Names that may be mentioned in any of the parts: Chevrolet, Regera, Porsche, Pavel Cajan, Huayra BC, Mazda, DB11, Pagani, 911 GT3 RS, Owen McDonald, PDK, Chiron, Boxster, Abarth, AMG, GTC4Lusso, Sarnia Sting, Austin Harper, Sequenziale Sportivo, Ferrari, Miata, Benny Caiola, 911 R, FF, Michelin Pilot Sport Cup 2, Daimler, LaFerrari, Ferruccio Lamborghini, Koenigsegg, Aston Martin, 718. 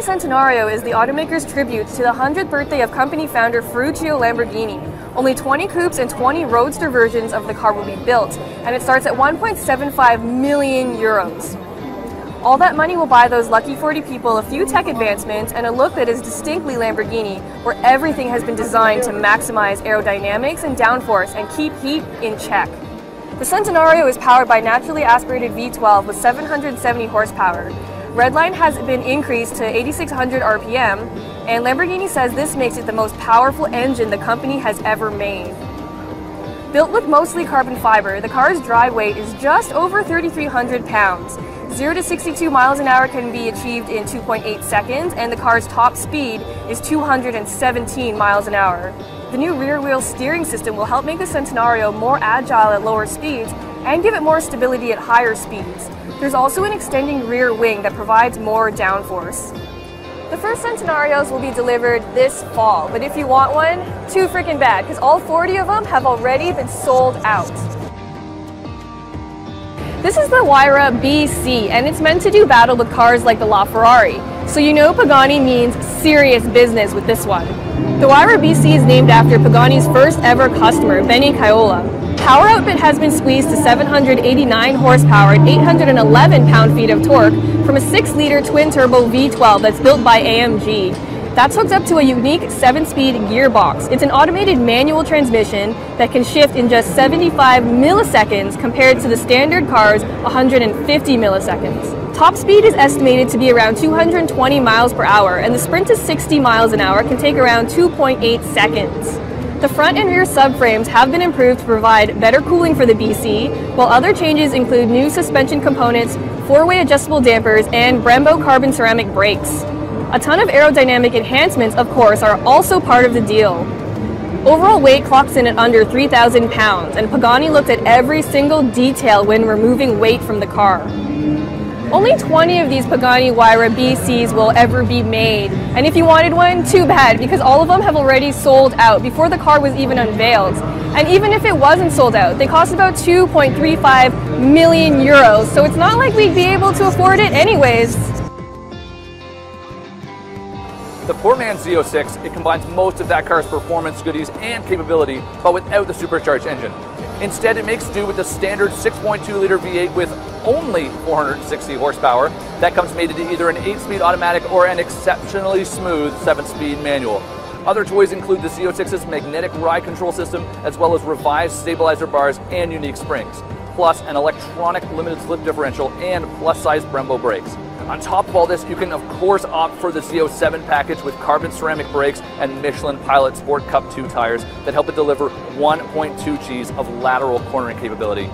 Centenario is the automaker's tribute to the 100th birthday of company founder Ferruccio Lamborghini. Only 20 coupes and 20 roadster versions of the car will be built, and it starts at 1.75 million euros. All that money will buy those lucky 40 people a few tech advancements and a look that is distinctly Lamborghini, where everything has been designed to maximize aerodynamics and downforce and keep heat in check. The Centenario is powered by naturally aspirated V12 with 770 horsepower. Redline has been increased to 8,600 RPM, and Lamborghini says this makes it the most powerful engine the company has ever made. Built with mostly carbon fiber, the car's dry weight is just over 3,300 pounds. 0 to 62 miles an hour can be achieved in 2.8 seconds, and the car's top speed is 217 miles an hour. The new rear-wheel steering system will help make the Centenario more agile at lower speeds and give it more stability at higher speeds. There's also an extending rear wing that provides more downforce. The first Centenarios will be delivered this fall, but if you want one, too freaking bad, because all 40 of them have already been sold out. This is the Huayra BC, and it's meant to do battle with cars like the LaFerrari, so you know Pagani means serious business with this one. The Huayra BC is named after Pagani's first ever customer, Benny Caiola. Power output has been squeezed to 789 horsepower and 811 pound-feet of torque from a 6-liter twin-turbo V12 that's built by AMG. That's hooked up to a unique 7-speed gearbox. It's an automated manual transmission that can shift in just 75 milliseconds compared to the standard car's 150 milliseconds. Top speed is estimated to be around 220 miles per hour, and the sprint to 60 miles an hour can take around 2.8 seconds. The front and rear subframes have been improved to provide better cooling for the BC, while other changes include new suspension components, four-way adjustable dampers, and Brembo carbon ceramic brakes. A ton of aerodynamic enhancements, of course, are also part of the deal. Overall weight clocks in at under 3,000 pounds, and Pagani looked at every single detail when removing weight from the car. Only 20 of these Pagani Huayra BCs will ever be made, and if you wanted one, too bad, because all of them have already sold out before the car was even unveiled. And even if it wasn't sold out, they cost about 2.35 million euros, so it's not like we'd be able to afford it anyways. The poor man's Z06, it combines most of that car's performance, goodies, and capability, but without the supercharged engine. Instead, it makes do with the standard 6.2-liter V8 with only 460 horsepower that comes mated to either an 8-speed automatic or an exceptionally smooth 7-speed manual. Other toys include the Z06's magnetic ride control system, as well as revised stabilizer bars and unique springs, plus an electronic limited slip differential and plus-sized Brembo brakes. On top of all this, you can of course opt for the Z07 package with carbon ceramic brakes and Michelin Pilot Sport Cup 2 tires that help it deliver 1.2 Gs of lateral cornering capability.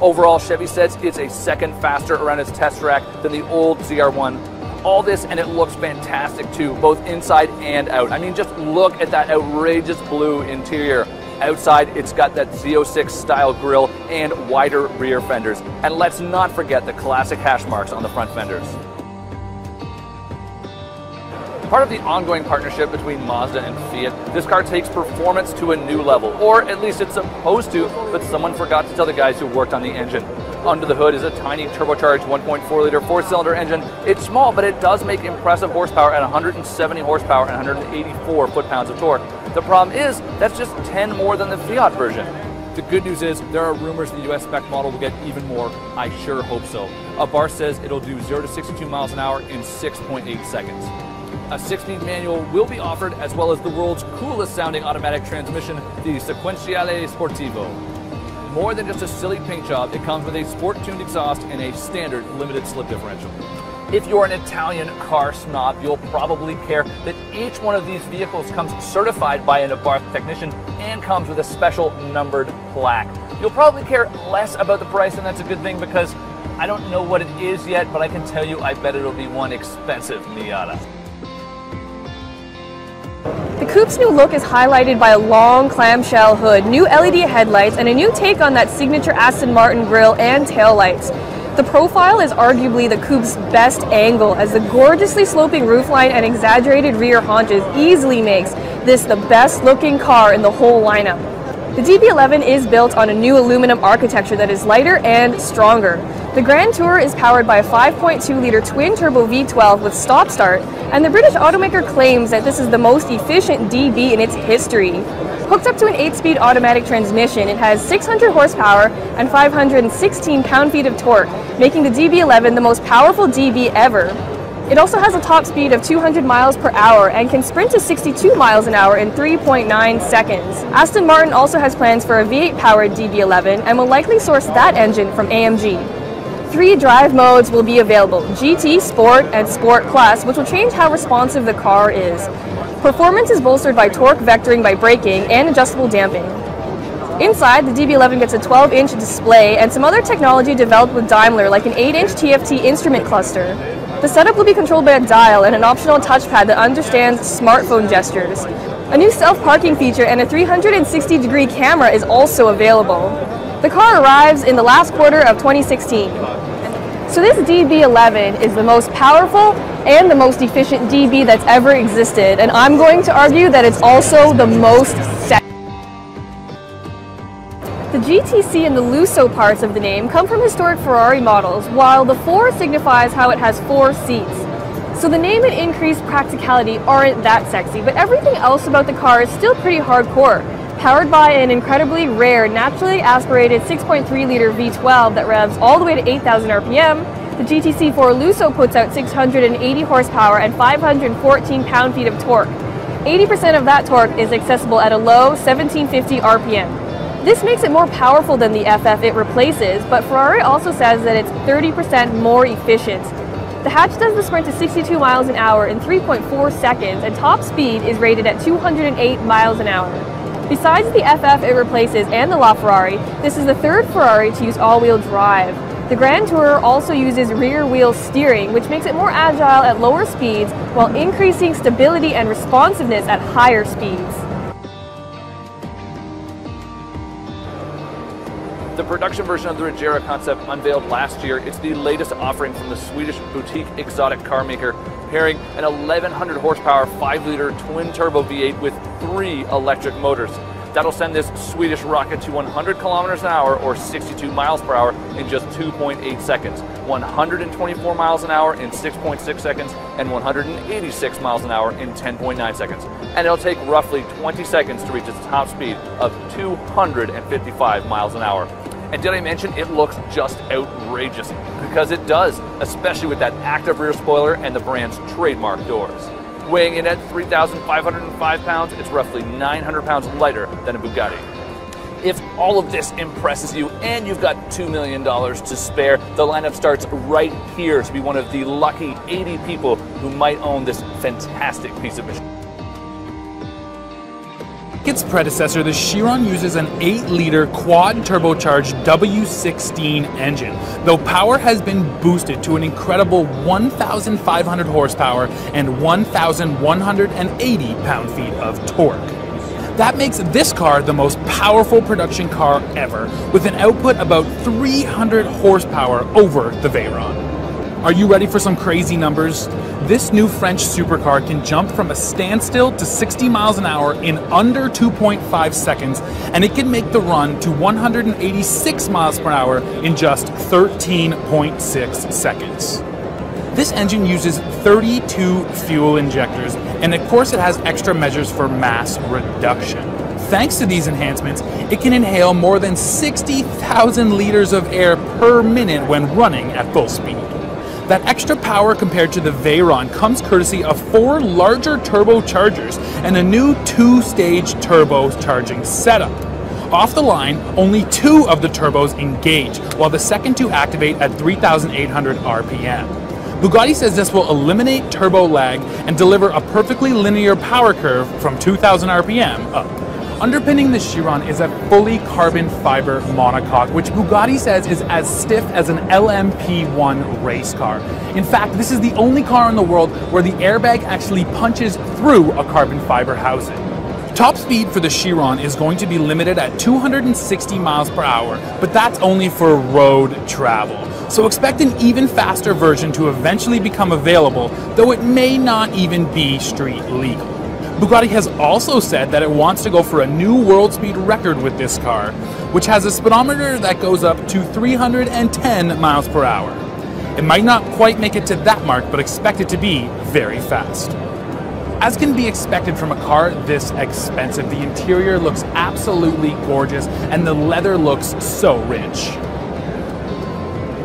Overall, Chevy says it's a second faster around its test track than the old ZR1. All this, and it looks fantastic too, both inside and out. I mean, just look at that outrageous blue interior. Outside, it's got that Z06 style grille and wider rear fenders. And let's not forget the classic hash marks on the front fenders. Part of the ongoing partnership between Mazda and Fiat, this car takes performance to a new level, or at least it's supposed to, but someone forgot to tell the guys who worked on the engine. Under the hood is a tiny turbocharged 1.4-liter four-cylinder engine. It's small, but it does make impressive horsepower at 170 horsepower and 184 foot-pounds of torque. The problem is, that's just 10 more than the Fiat version. The good news is, there are rumors the US spec model will get even more. I sure hope so. Abarth says it'll do 0 to 62 miles an hour in 6.8 seconds. A 6-speed manual will be offered, as well as the world's coolest sounding automatic transmission, the Sequenziale Sportivo. More than just a silly paint job, it comes with a sport-tuned exhaust and a standard limited slip differential. If you're an Italian car snob, you'll probably care that each one of these vehicles comes certified by an Abarth technician and comes with a special numbered plaque. You'll probably care less about the price, and that's a good thing, because I don't know what it is yet, but I can tell you I bet it'll be one expensive Miata. The coupe's new look is highlighted by a long clamshell hood, new LED headlights, and a new take on that signature Aston Martin grille and taillights. The profile is arguably the coupe's best angle, as the gorgeously sloping roofline and exaggerated rear haunches easily makes this the best looking car in the whole lineup. The DB11 is built on a new aluminum architecture that is lighter and stronger. The Grand Tourer is powered by a 5.2-liter twin-turbo V12 with stop-start, and the British automaker claims that this is the most efficient DB in its history. Hooked up to an 8-speed automatic transmission, it has 600 horsepower and 516 pound-feet of torque, making the DB11 the most powerful DB ever. It also has a top speed of 200 miles per hour and can sprint to 62 miles an hour in 3.9 seconds. Aston Martin also has plans for a V8-powered DB11 and will likely source that engine from AMG. 3 drive modes will be available: GT, Sport, and Sport Plus, which will change how responsive the car is. Performance is bolstered by torque vectoring by braking and adjustable damping. Inside, the DB11 gets a 12-inch display and some other technology developed with Daimler, like an 8-inch TFT instrument cluster. The setup will be controlled by a dial and an optional touchpad that understands smartphone gestures. A new self-parking feature and a 360-degree camera is also available. The car arrives in the last quarter of 2016. So this DB11 is the most powerful and the most efficient DB that's ever existed, and I'm going to argue that it's also the most sexy. The GTC and the Lusso parts of the name come from historic Ferrari models, while the 4 signifies how it has 4 seats. So the name and increased practicality aren't that sexy, but everything else about the car is still pretty hardcore. Powered by an incredibly rare, naturally aspirated 6.3-liter V12 that revs all the way to 8,000 RPM, the GTC4Lusso puts out 680 horsepower and 514 pound-feet of torque. 80% of that torque is accessible at a low 1750 RPM. This makes it more powerful than the FF it replaces, but Ferrari also says that it's 30% more efficient. The hatch does the sprint to 62 miles an hour in 3.4 seconds, and top speed is rated at 208 miles an hour. Besides the FF it replaces and the LaFerrari, this is the 3rd Ferrari to use all-wheel drive. The Grand Tourer also uses rear-wheel steering, which makes it more agile at lower speeds while increasing stability and responsiveness at higher speeds. The production version of the Regera concept unveiled last year. It's the latest offering from the Swedish boutique exotic car maker, pairing an 1100 horsepower 5-liter twin turbo V8 with 3 electric motors. That'll send this Swedish rocket to 100 kilometers an hour or 62 miles per hour in just 2.8 seconds, 124 miles an hour in 6.6 seconds, and 186 miles an hour in 10.9 seconds. And it'll take roughly 20 seconds to reach its top speed of 255 miles an hour. And did I mention it looks just outrageous? Because it does, especially with that active rear spoiler and the brand's trademark doors. Weighing in at 3,505 pounds, it's roughly 900 pounds lighter than a Bugatti. If all of this impresses you and you've got $2 million to spare, the lineup starts right here to be one of the lucky 80 people who might own this fantastic piece of machinery. Like its predecessor, the Chiron uses an 8-liter quad-turbocharged W16 engine, though power has been boosted to an incredible 1,500 horsepower and 1,180 pound-feet of torque. That makes this car the most powerful production car ever, with an output about 300 horsepower over the Veyron. Are you ready for some crazy numbers? This new French supercar can jump from a standstill to 60 miles an hour in under 2.5 seconds, and it can make the run to 186 miles per hour in just 13.6 seconds. This engine uses 32 fuel injectors, and of course it has extra measures for mass reduction. Thanks to these enhancements, it can inhale more than 60,000 liters of air per minute when running at full speed. That extra power compared to the Veyron comes courtesy of 4 larger turbochargers and a new 2-stage turbocharging setup. Off the line, only 2 of the turbos engage, while the second 2 activate at 3,800 RPM. Bugatti says this will eliminate turbo lag and deliver a perfectly linear power curve from 2,000 RPM up. Underpinning the Chiron is a fully carbon fiber monocoque, which Bugatti says is as stiff as an LMP1 race car. In fact, this is the only car in the world where the airbag actually punches through a carbon fiber housing. Top speed for the Chiron is going to be limited at 260 miles per hour, but that's only for road travel. So expect an even faster version to eventually become available, though it may not even be street legal. Bugatti has also said that it wants to go for a new world speed record with this car, which has a speedometer that goes up to 310 miles per hour. It might not quite make it to that mark, but expect it to be very fast. As can be expected from a car this expensive, the interior looks absolutely gorgeous and the leather looks so rich.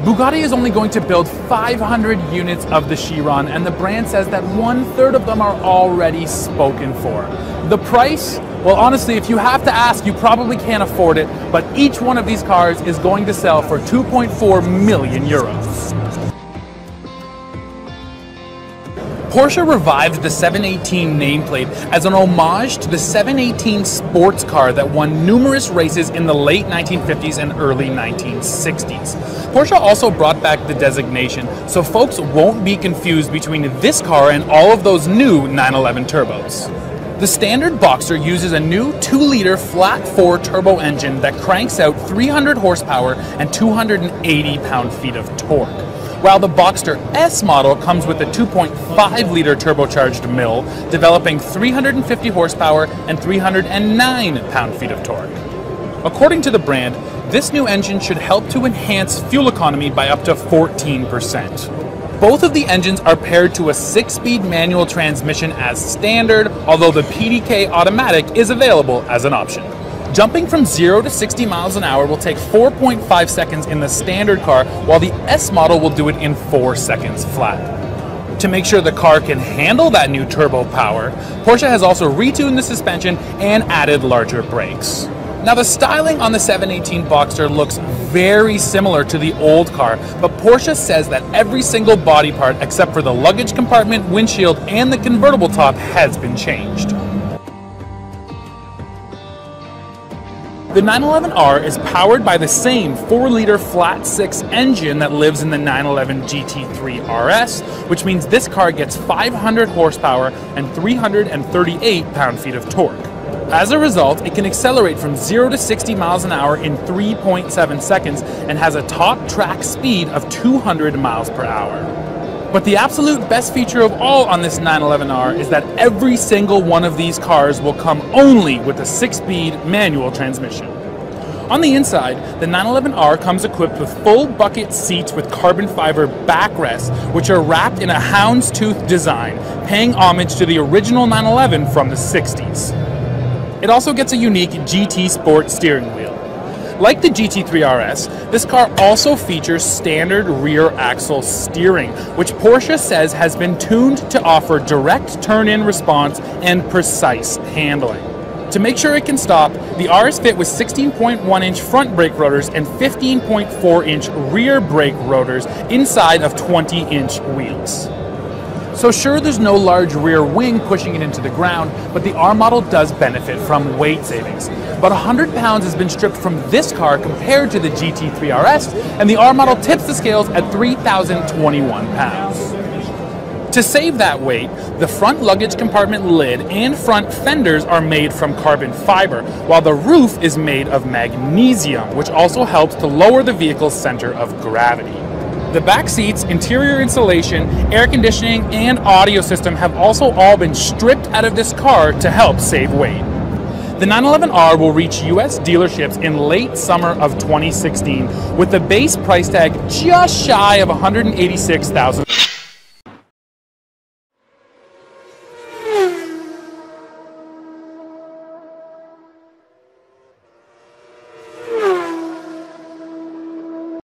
Bugatti is only going to build 500 units of the Chiron, and the brand says that 1/3 of them are already spoken for. The price? Well, honestly, if you have to ask, you probably can't afford it, but each one of these cars is going to sell for 2.4 million euros. Porsche revived the 718 nameplate as an homage to the 718 sports car that won numerous races in the late 1950s and early 1960s. Porsche also brought back the designation, so folks won't be confused between this car and all of those new 911 turbos. The standard Boxster uses a new 2-liter flat-four turbo engine that cranks out 300 horsepower and 280 pound-feet of torque, while the Boxster S model comes with a 2.5-liter turbocharged mill, developing 350 horsepower and 309 pound-feet of torque. According to the brand, this new engine should help to enhance fuel economy by up to 14%. Both of the engines are paired to a 6-speed manual transmission as standard, although the PDK automatic is available as an option. Jumping from 0 to 60 miles an hour will take 4.5 seconds in the standard car, while the S model will do it in 4 seconds flat. To make sure the car can handle that new turbo power, Porsche has also retuned the suspension and added larger brakes. Now, the styling on the 718 Boxster looks very similar to the old car, but Porsche says that every single body part except for the luggage compartment, windshield, and the convertible top has been changed. The 911 R is powered by the same 4-liter flat-six engine that lives in the 911 GT3 RS, which means this car gets 500 horsepower and 338 pound-feet of torque. As a result, it can accelerate from 0 to 60 miles an hour in 3.7 seconds and has a top track speed of 200 miles per hour. But the absolute best feature of all on this 911R is that every single one of these cars will come only with a 6-speed manual transmission. On the inside, the 911R comes equipped with full bucket seats with carbon fiber backrests, which are wrapped in a houndstooth design, paying homage to the original 911 from the 60s. It also gets a unique GT Sport steering wheel. Like the GT3 RS, this car also features standard rear axle steering, which Porsche says has been tuned to offer direct turn-in response and precise handling. To make sure it can stop, the R is fit with 16.1-inch front brake rotors and 15.4-inch rear brake rotors inside of 20-inch wheels. So sure, there's no large rear wing pushing it into the ground, but the R model does benefit from weight savings. About 100 pounds has been stripped from this car compared to the GT3 RS, and the R model tips the scales at 3,021 pounds. To save that weight, the front luggage compartment lid and front fenders are made from carbon fiber, while the roof is made of magnesium, which also helps to lower the vehicle's center of gravity. The back seats, interior insulation, air conditioning, and audio system have also all been stripped out of this car to help save weight. The 911R will reach US dealerships in late summer of 2016 with a base price tag just shy of $186,000.